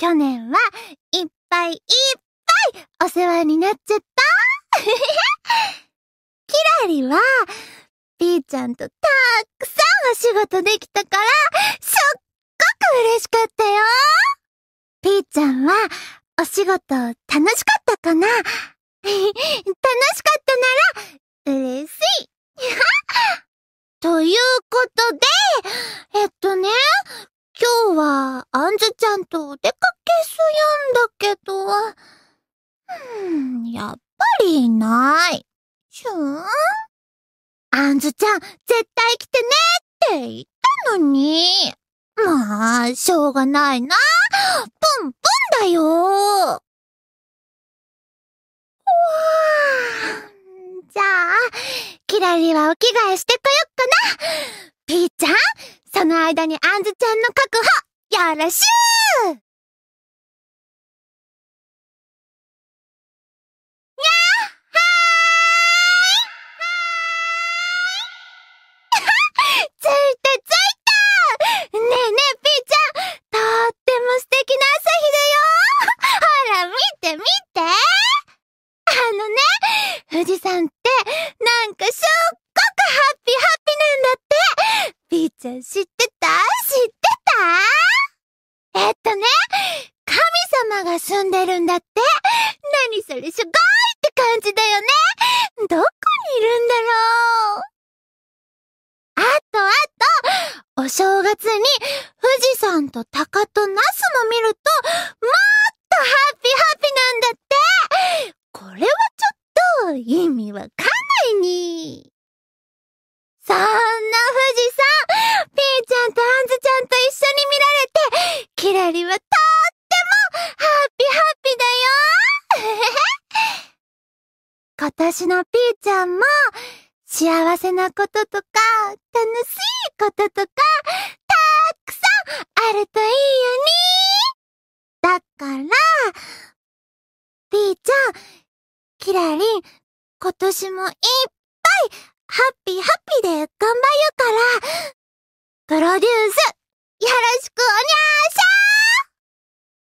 去年はいっぱいいっぱいお世話になっちゃった。キラリは、ピーちゃんとたくさんお仕事できたから、すっごく嬉しかったよ。ピーちゃんは、お仕事楽しかったかな？楽しかったなら、嬉しい。ということで、今日は、あんずちゃんとお出かけするんだけど、やっぱりいない。シューン？あんずちゃん、絶対来てねって言ったのに。まあ、しょうがないな。プンプンだよ。わあ、じゃあ、キラリはお着替えしてこよっかな。ピーちゃん、その間にあんずちゃんの確保、よろしゅう。富士山って、なんかすっごくハッピーハッピーなんだって。ピーちゃん知ってた？知ってた？神様が住んでるんだって。何それすごいって感じだよね。どこにいるんだろう。あと、お正月に富士山と鷹とナスも見ると、もっとハッピーハッピーなんだって。これはちょっと意味わかんないに。そんな富士山、ピーちゃんとあんずちゃんと一緒に見られて、キラリはとってもハッピーハッピーだよ。今年のピーちゃんも、幸せなこととか、楽しいこととか、たくさんあるといいよね。だから、ピーちゃん、キラリン、今年もいっぱい、ハッピーハッピーで頑張るから、プロデュース、よろしくおにゃーしゃー。